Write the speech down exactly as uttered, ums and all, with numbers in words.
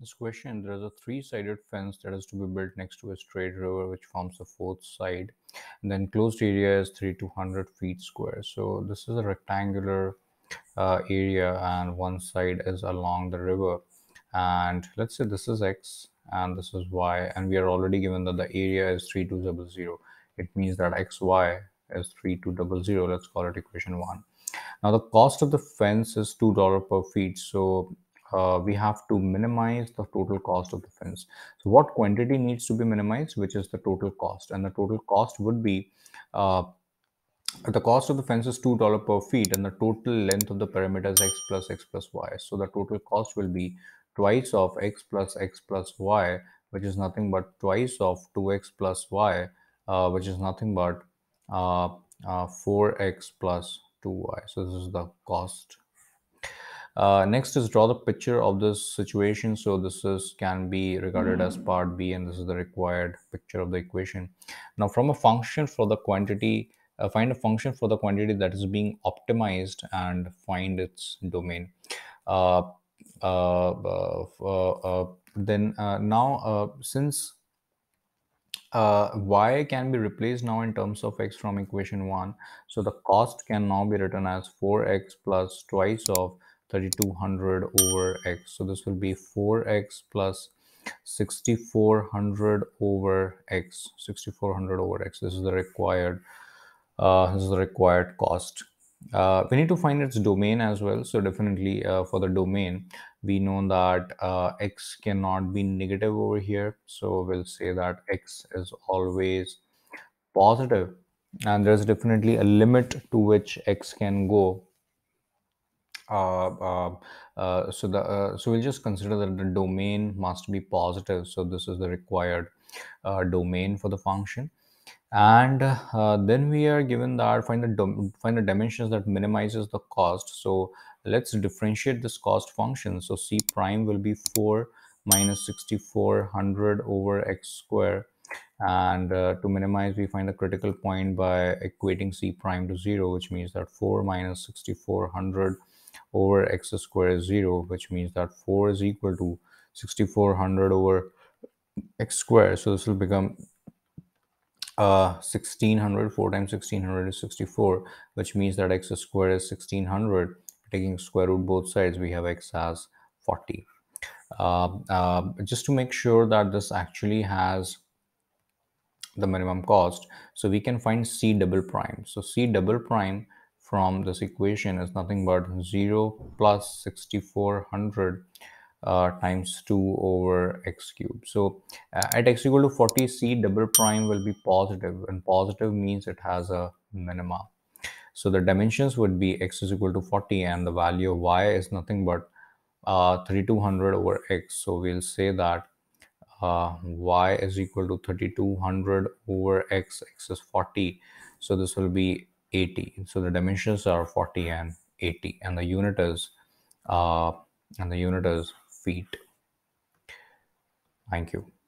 This question, there is a three-sided fence that is to be built next to a straight river which forms the fourth side, and the enclosed area is three to one hundred feet square. So this is a rectangular uh, area, and one side is along the river, and let's say this is x and this is y, and we are already given that the area is three two zero zero. It means that xy is three two zero zero. Let's call it equation one. Now the cost of the fence is two dollars per feet, so uh, we have to minimize the total cost of the fence. So what quantity needs to be minimized, which is the total cost, and the total cost would be uh, the cost of the fence is two dollars per feet, and the total length of the perimeter is x plus x plus y. So the total cost will be twice of x plus x plus y, which is nothing but twice of two x plus y, uh, which is nothing but uh, uh, four x plus two y. So this is the cost. Uh, next is draw the picture of this situation. So this is can be regarded mm. as part B, and this is the required picture of the equation. Now from a function for the quantity, uh, find a function for the quantity that is being optimized and find its domain. Uh, Uh, uh, uh, uh, then uh, now uh, since uh, y can be replaced now in terms of x from equation one, so the cost can now be written as four x plus twice of thirty-two hundred over x. So this will be four x plus sixty-four hundred over x. sixty-four hundred over x. This is the required. Uh, this is the required cost. Uh, we need to find its domain as well. So definitely uh, for the domain, we know that uh, x cannot be negative over here, so we'll say that x is always positive, and there's definitely a limit to which x can go. Uh, uh, uh, so the uh, so we'll just consider that the domain must be positive. So this is the required uh, domain for the function. And uh, then we are given that find the find the dimensions that minimizes the cost. So let's differentiate this cost function. So c prime will be four minus sixty-four hundred over x square, and uh, to minimize we find the critical point by equating c prime to zero, which means that four minus sixty-four hundred over x square is zero, which means that four is equal to sixty-four hundred over x square. So this will become Uh, sixteen hundred. Four times sixteen hundred is sixty-four, which means that x square is sixteen hundred. Taking square root both sides, we have x as forty. Uh, uh, just to make sure that this actually has the minimum cost, so we can find c double prime. So c double prime from this equation is nothing but zero plus sixty-four hundred Uh, times two over x cubed. So uh, at x equal to forty, c double prime will be positive, and positive means it has a minima. So the dimensions would be x is equal to forty, and the value of y is nothing but uh, thirty-two hundred over x. So we'll say that uh, y is equal to thirty-two hundred over x. X is forty, so this will be eighty. So the dimensions are forty and eighty, and the unit is uh, and the unit is feet. Thank you.